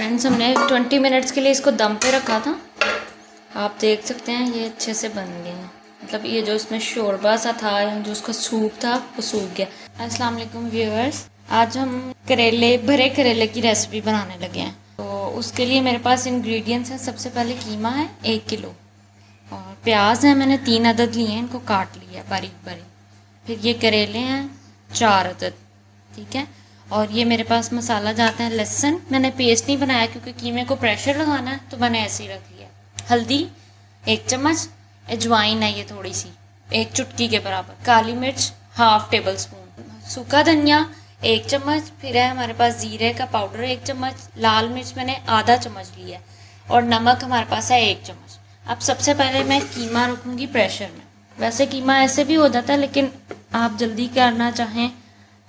Friends हमने 20 minutes के लिए इसको दम पे रखा था। आप देख सकते हैं ये अच्छे से बन गए हैं, मतलब ये जो इसमें शोरबा सा था, जो उसका सूप था वो सूख गया। अस्सलाम वालेकुम व्यूअर्स, आज हम करेले, भरे करेले की रेसिपी बनाने लगे हैं। तो उसके लिए मेरे पास इंग्रेडिएंट्स हैं। सबसे पहले कीमा है 1 किलो, और प्याज है मैंने 3 अदद लिए हैं, इनको काट लिया बारीक बारीक। फिर ये करेले हैं 4 अदद, ठीक है। और ये मेरे पास मसाला जाता है लहसुन, मैंने पेस्ट नहीं बनाया क्योंकि कीमे को प्रेशर लगाना है तो मैंने ऐसे ही रख लिया। हल्दी 1 चम्मच, अजवाइन है ये थोड़ी सी 1 चुटकी के बराबर, काली मिर्च 1/2 टेबल स्पून, सूखा धनिया 1 चम्मच, फिर है हमारे पास जीरे का पाउडर 1 चम्मच, लाल मिर्च मैंने ½ चम्मच लिया है, और नमक हमारे पास है 1 चम्मच। अब सबसे पहले मैं कीमा रखूँगी प्रेशर में। वैसे कीमा ऐसे भी हो जाता है, लेकिन आप जल्दी करना चाहें,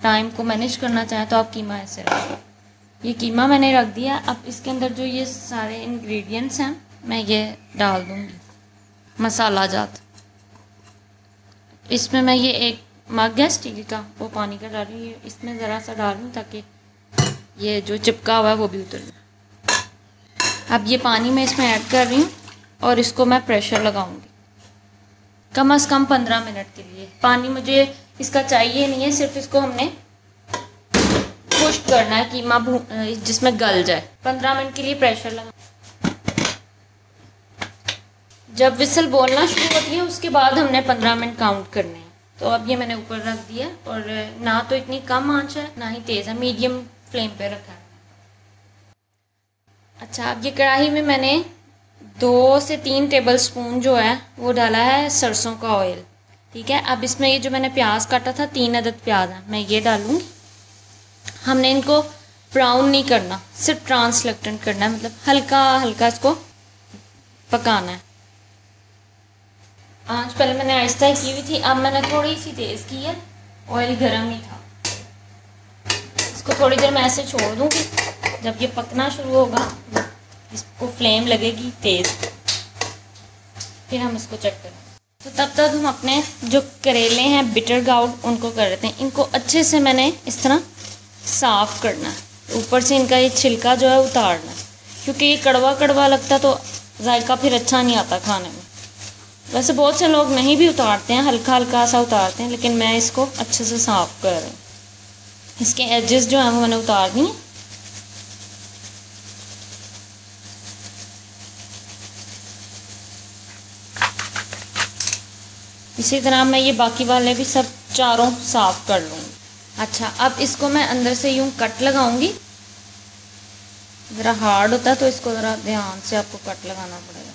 टाइम को मैनेज करना चाहें तो आप कीमा ऐसे रखें। ये कीमा मैंने रख दिया। अब इसके अंदर जो ये सारे इंग्रेडिएंट्स हैं मैं ये डाल दूँगी मसाला जात। इसमें मैं ये 1 मग है स्टील का, वो पानी का डाल रही हूँ, इसमें ज़रा सा डाल रही हूँ ताकि ये जो चिपका हुआ है वो भी उतर जाए। अब ये पानी मैं इसमें ऐड कर रही हूँ और इसको मैं प्रेशर लगाऊंगी कम से कम 15 मिनट के लिए। पानी मुझे इसका चाहिए नहीं है, सिर्फ इसको हमने खुश्क करना है कीमा जिसमें गल जाए। 15 मिनट के लिए प्रेशर लगा। जब विसल बोलना शुरू होती है उसके बाद हमने 15 मिनट काउंट करने हैं। तो अब ये मैंने ऊपर रख दिया, और ना तो इतनी कम आंच है ना ही तेज़ है, मीडियम फ्लेम पे रखा है। अच्छा, अब ये कढ़ाई में मैंने 2 से 3 टेबल स्पून जो है वो डाला है सरसों का ऑयल, ठीक है। अब इसमें ये जो मैंने प्याज काटा था 3 अदद प्याज है, मैं ये डालूँगी। हमने इनको ब्राउन नहीं करना, सिर्फ ट्रांसलूसेंट करना है, मतलब हल्का हल्का इसको पकाना है। आंच पहले मैंने आहिस्ता की हुई थी, अब मैंने थोड़ी सी तेज़ की है, ऑयल गर्म ही था। इसको थोड़ी देर मैं ऐसे छोड़ दूँगी, जब ये पकना शुरू होगा इसको फ्लेम लगेगी तेज़, फिर हम इसको चेक करेंगे। तो तब तक हम अपने जो करेले हैं बिटर गाउट उनको कर लेते हैं। इनको अच्छे से मैंने इस तरह साफ़ करना है, ऊपर से इनका ये छिलका जो है उतारना है, क्योंकि ये कड़वा कड़वा लगता तो जायका फिर अच्छा नहीं आता खाने में। वैसे बहुत से लोग नहीं भी उतारते हैं, हल्का हल्का सा उतारते हैं, लेकिन मैं इसको अच्छे से साफ़ कर रही हूँ। इसके एजेस जो हैं वो मैंने उतार दी हैं। इसी तरह मैं ये बाकी वाले भी सब चारों साफ़ कर लूँगी। अच्छा, अब इसको मैं अंदर से यूँ कट लगाऊँगी, ज़रा हार्ड होता है तो इसको ज़रा ध्यान से आपको कट लगाना पड़ेगा।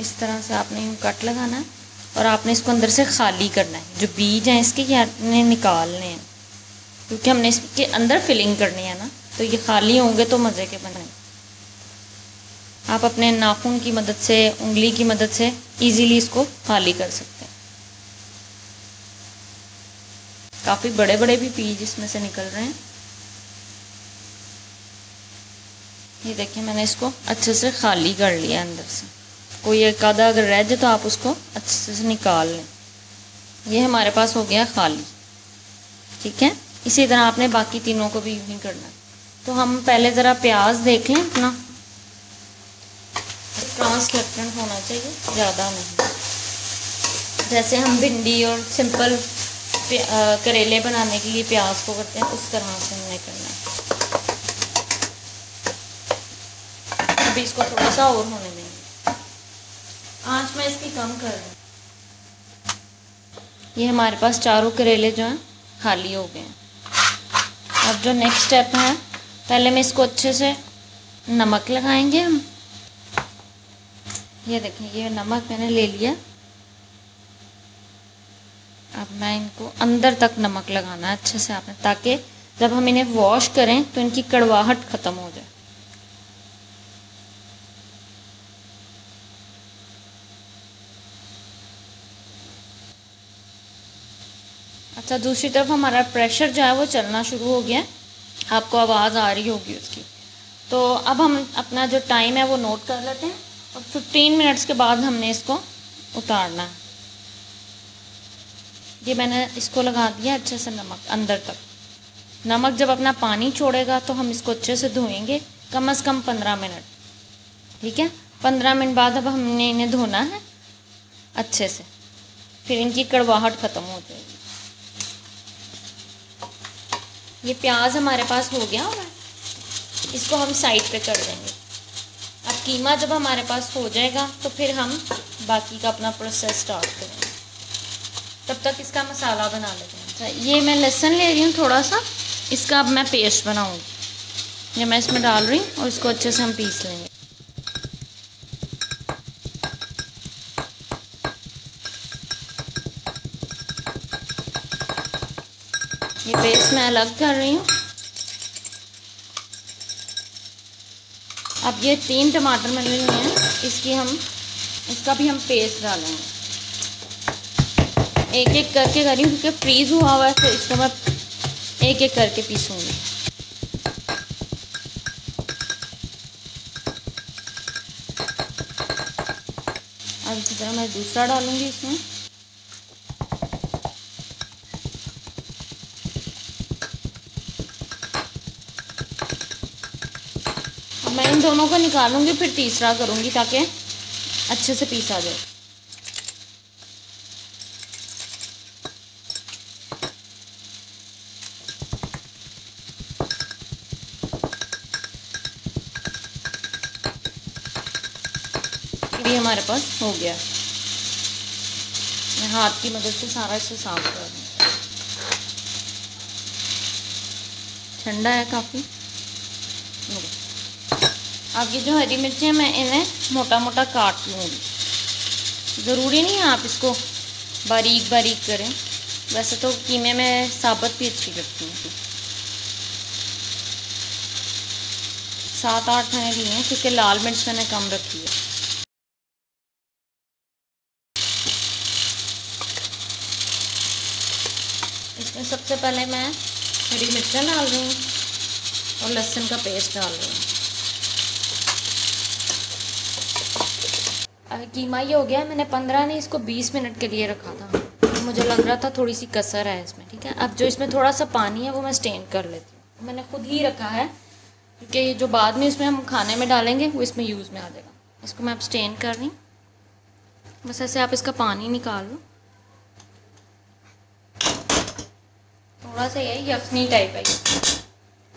इस तरह से आपने यूँ कट लगाना है, और आपने इसको अंदर से खाली करना है। जो बीज हैं इसके ये आपने निकालने हैं, क्योंकि हमने इसके अंदर फिलिंग करनी है ना, तो ये खाली होंगे तो मज़े के बनेंगे। आप अपने नाखून की मदद से, उंगली की मदद से इजीली इसको खाली कर सकते हैं। काफ़ी बड़े बड़े भी बीज इसमें से निकल रहे हैं। ये देखिए मैंने इसको अच्छे से खाली कर लिया अंदर से। कोई एक आधा अगर रह जाए तो आप उसको अच्छे से निकाल लें। ये हमारे पास हो गया खाली, ठीक है। इसी तरह आपने बाकी तीनों को भी यूं ही करना है। तो हम पहले ज़रा प्याज देख लें, अपना ट्रांसलूसेंट होना चाहिए, ज़्यादा नहीं। जैसे हम भिंडी और सिंपल करेले बनाने के लिए प्याज को करते हैं, उस तरह से हमने करना है। अभी इसको थोड़ा सा और होने देंगे। आंच मैं इसकी कम कर रही हूँ। ये हमारे पास चारों करेले जो हैं खाली हो गए हैं। अब जो नेक्स्ट स्टेप है, पहले मैं इसको अच्छे से नमक लगाएंगे हम। ये देखें, ये नमक मैंने ले लिया। अब मैं इनको अंदर तक नमक लगाना है अच्छे से आपने, ताकि जब हम इन्हें वॉश करें तो इनकी कड़वाहट ख़त्म हो जाए। अच्छा, दूसरी तरफ हमारा प्रेशर जो है वो चलना शुरू हो गया, आपको आवाज़ आ रही होगी उसकी। तो अब हम अपना जो टाइम है वो नोट कर लेते हैं, और 15 मिनट्स के बाद हमने इसको उतारना है। ये मैंने इसको लगा दिया अच्छे से नमक अंदर तक। नमक जब अपना पानी छोड़ेगा तो हम इसको अच्छे से धोएंगे कम से कम 15 मिनट। ठीक है, 15 मिनट बाद अब हमने इन्हें धोना है अच्छे से, फिर इनकी कड़वाहट ख़त्म हो जाएगी। ये प्याज हमारे पास हो गया और इसको हम साइड पे कर देंगे। अब कीमा जब हमारे पास हो जाएगा तो फिर हम बाकी का अपना प्रोसेस स्टार्ट करेंगे। तब तक इसका मसाला बना लेते हैं। ये मैं लहसुन ले रही हूँ थोड़ा सा, इसका अब मैं पेस्ट बनाऊँगी। ये मैं इसमें डाल रही हूँ और इसको अच्छे से हम पीस लेंगे। ये पेस्ट मैं अलग कर रही हूँ। अब ये 3 टमाटर मैंने लिए हैं, इसका भी हम पेस्ट डालेंगे। एक एक करके करी क्योंकि फ्रीज़ हुआ हुआ है, तो इसको मैं एक एक करके पीसूँगी। अब इसी तरह मैं दूसरा डालूँगी इसमें। मैं इन दोनों को निकालूंगी फिर तीसरा करूंगी ताकि अच्छे से पीसा जाए। ये हमारे पास हो गया। मैं हाथ की मदद से सारा इसे साफ कर दूँ, ठंडा है काफ़ी। अब ये जो हरी मिर्चें मैं इन्हें मोटा मोटा काट लूँगी। ज़रूरी नहीं है आप इसको बारीक बारीक करें, वैसे तो कीमे में साबुत भी अच्छी लगती है। 7-8 मैंने लिए हैं क्योंकि लाल मिर्च मैंने कम रखी है। इसमें सबसे पहले मैं हरी मिर्चें डाल रही हूँ और लहसुन का पेस्ट डाल रही हूँ। कीमा ये हो गया है। मैंने 15 नहीं इसको 20 मिनट के लिए रखा था, तो मुझे लग रहा था थोड़ी सी कसर है इसमें। ठीक है, अब जो इसमें थोड़ा सा पानी है वो मैं स्टेन कर लेती हूँ। मैंने खुद ही रखा है क्योंकि ये जो बाद में इसमें हम खाने में डालेंगे वो इसमें यूज़ में आ जाएगा। इसको मैं अब स्टेन कर रही हूँ, बस ऐसे आप इसका पानी निकाल लो। थोड़ा सा यही यखनी टाइप है।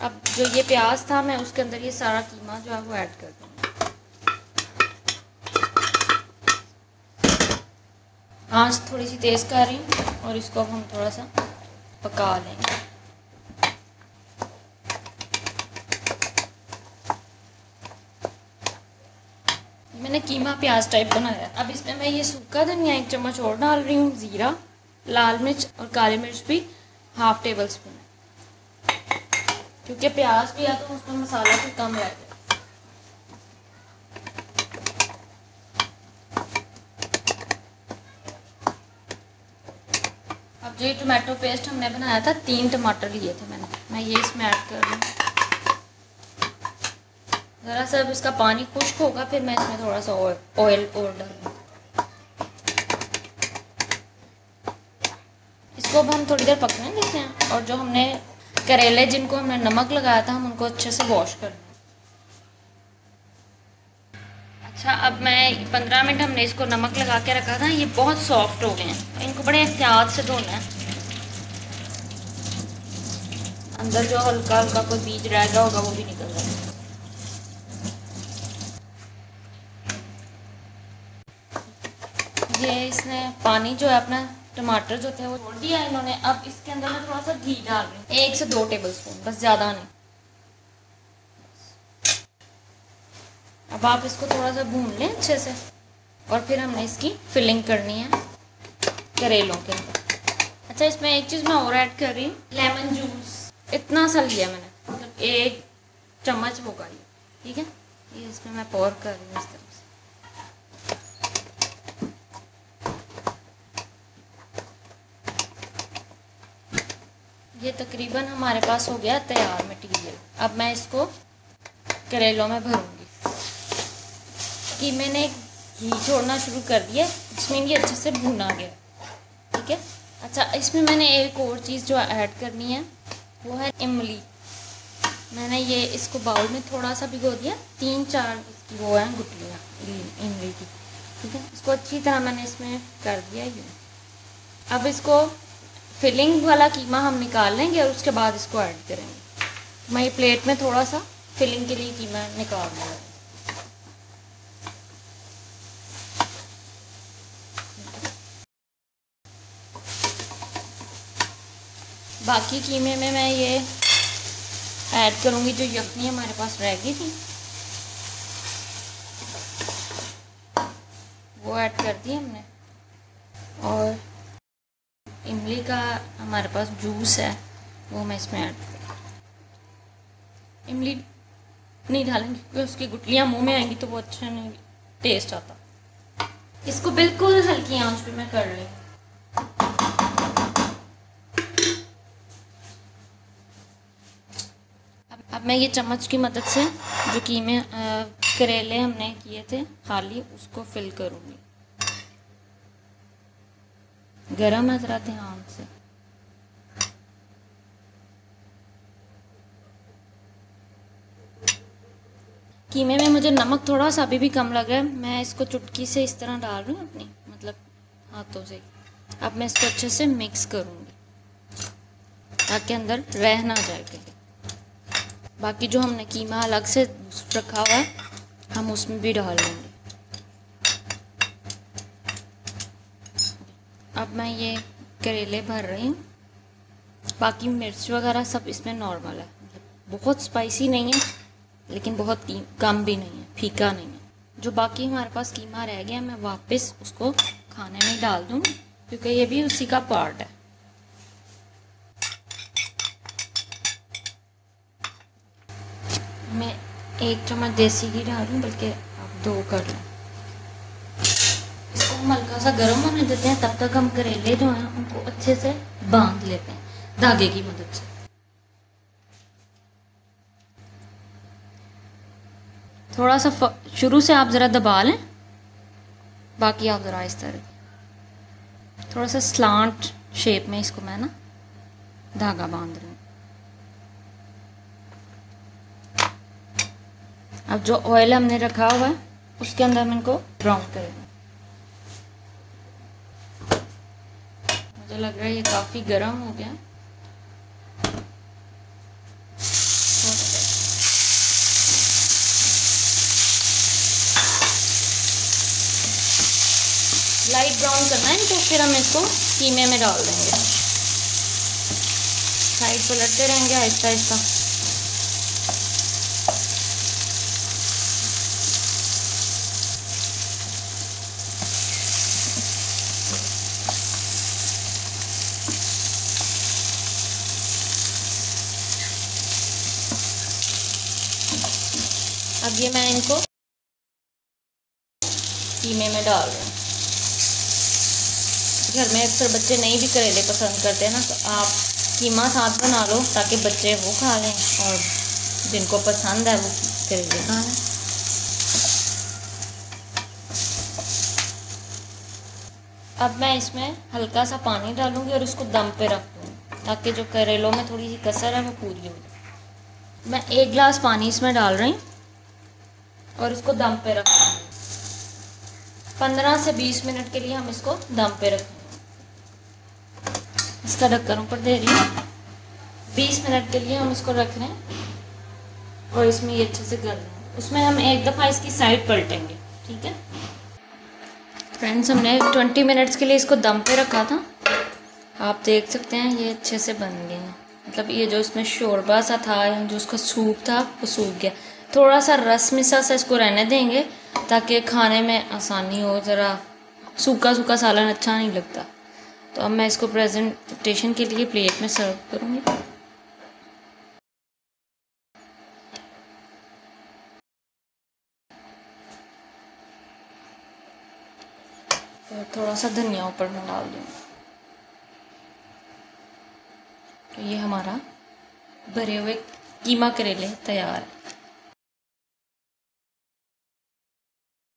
अब जो ये प्याज था मैं उसके अंदर ये सारा कीमा जो है वो ऐड कर दूँगी। आँच थोड़ी सी तेज़ कर रही हूँ और इसको अब हम थोड़ा सा पका लेंगे। मैंने कीमा प्याज टाइप बनाया। अब इसमें मैं ये सूखा धनिया 1 चम्मच और डाल रही हूँ, ज़ीरा, लाल मिर्च और काली मिर्च भी 1/2 टेबल स्पून है क्योंकि प्याज भी है तो उसमें मसाला भी कम रह जाए। जो ये टमाटो पेस्ट हमने बनाया था, 3 टमाटर लिए थे मैंने, मैं ये इसमें ऐड कर रही हूँ। ज़रा सा अब इसका पानी खुश्क होगा फिर मैं इसमें थोड़ा सा ऑयल और डालूँगी। इसको अब हम थोड़ी देर पकने देते हैं। और जो हमने करेले जिनको हमने नमक लगाया था हम उनको अच्छे से वॉश कर लें। अच्छा, अब मैं 15 मिनट हमने इसको नमक लगा के रखा था, ये बहुत सॉफ्ट हो गए हैं। इनको बड़े एहतियात से धोना है, अंदर जो हल्का हल्का कोई बीज रह गया होगा वो भी निकल जाएगा। ये इसने पानी जो है अपना टमाटर जो थे वो छोड़ दिया इन्होंने। अब इसके अंदर मैं थोड़ा सा घी डाल रही हूँ, 1 से 2 टेबल स्पून, बस ज़्यादा नहीं। अब आप इसको थोड़ा सा भून लें अच्छे से और फिर हमने इसकी फिलिंग करनी है करेलों के अंदर। अच्छा, इसमें एक चीज़ मैं और ऐड कर रही हूँ, लेमन जूस। इतना सा लिया मैंने, मतलब 1 चम्मच होगा ये। ठीक है, ये इसमें मैं पोर कर रही हूँ इस तरह से। ये तकरीबन हमारे पास हो गया तैयार मटेरियल। अब मैं इसको करेलों में भरूंगी। कि मैंने घी छोड़ना शुरू कर दिया, इसमें ये अच्छे से भुना गया। ठीक है। अच्छा, इसमें मैंने एक और चीज़ जो ऐड करनी है वो है इमली। मैंने ये इसको बाउल में थोड़ा सा भिगो दिया, 3-4 इसकी वो है गुटलियाँ इमली की, ठीक है। इसको अच्छी तरह मैंने इसमें कर दिया ये। अब इसको फिलिंग वाला कीमा हम निकाल लेंगे और उसके बाद इसको ऐड करेंगे। मैं ये प्लेट में थोड़ा सा फिलिंग के लिए कीमा निकाल दूँगा। बाकी कीमे में मैं ये ऐड करूँगी जो यखनी हमारे पास रह गई थी, वो ऐड कर दी हमने। और इमली का हमारे पास जूस है, वो मैं इसमें ऐड करूँगी। इमली नहीं डालेंगे क्योंकि उसकी गुटलियाँ मुंह में आएंगी तो वो अच्छा नहीं टेस्ट आता। इसको बिल्कुल हल्की आंच पे मैं कर रही हूँ। अब मैं ये चम्मच की मदद से जो कीमे करेले हमने किए थे खाली, उसको फिल करूँगी। गरम है ज़रा ध्यान से। कीमे में मुझे नमक थोड़ा सा अभी भी कम लगा है, मैं इसको चुटकी से इस तरह डाल रही हूँ अपनी, मतलब हाथों से। अब मैं इसको अच्छे से मिक्स करूँगी ताकि अंदर रह ना जाए। बाकी जो हमने कीमा अलग से रखा हुआ है हम उसमें भी डाल लेंगे। अब मैं ये करेले भर रही हूँ। बाकी मिर्च वगैरह सब इसमें नॉर्मल है, बहुत स्पाइसी नहीं है लेकिन बहुत कम भी नहीं है, फीका नहीं है। जो बाकी हमारे पास कीमा रह गया मैं वापस उसको खाने में डाल दूँगी क्योंकि ये भी उसी का पार्ट है। मैं 1 चम्मच देसी घी डालूँ, बल्कि आप 2 कर लें। इसको हम हल्का सा गर्म होने देते हैं, तब तक हम करेले जो हैं उनको अच्छे से बांध लेते हैं धागे की मदद से। थोड़ा सा शुरू से आप ज़रा दबा लें, बाकी आप ज़रा इस तरह थोड़ा सा स्लांट शेप में इसको मैं ना धागा बांध रही हूँ। अब जो ऑयल हमने रखा हुआ है उसके अंदर हम इनको ब्राउन करेंगे। मुझे लग रहा है ये काफ़ी गर्म हो गया। लाइट ब्राउन करना है तो फिर हम इसको कीमे में डाल देंगे। साइड पलटते रहेंगे आहिस्ता आहिस्ता। अब ये मैं इनको कीमे में डाल रही हूँ। घर में अक्सर बच्चे नहीं भी करेले पसंद करते हैं ना, तो आप कीमा साथ बना लो ताकि बच्चे वो खा लें और जिनको पसंद है वो करेले खा लें। अब मैं इसमें हल्का सा पानी डालूंगी और इसको दम पे रख दूँगी ताकि जो करेलों में थोड़ी सी कसर है वो पूरी हो जाए। मैं 1 गिलास पानी इसमें डाल रही हूँ और इसको दम पे रखेंगे। 15 से 20 मिनट के लिए हम इसको दम पे रखेंगे। इसका ढक्कन ऊपर दे रही हूँ। 20 मिनट के लिए हम इसको रख रहे हैं और इसमें ये अच्छे से गल रहे। उसमें हम 1 दफ़ा इसकी साइड पलटेंगे, ठीक है। फ्रेंड्स, हमने 20 मिनट्स के लिए इसको दम पे रखा था। आप देख सकते हैं ये अच्छे से बन गए हैं, मतलब ये जो इसमें शोरबा सा था या जो उसका सूप था वो सूख गया। थोड़ा सा रस मिसा सा इसको रहने देंगे ताकि खाने में आसानी हो, ज़रा सूखा सूखा सालन अच्छा नहीं लगता। तो अब मैं इसको प्रेजेंटेशन के लिए प्लेट में सर्व करूँगी। और थोड़ा सा धनिया ऊपर में डाल दूँगी। तो ये हमारा भरे हुए कीमा करेले तैयार है।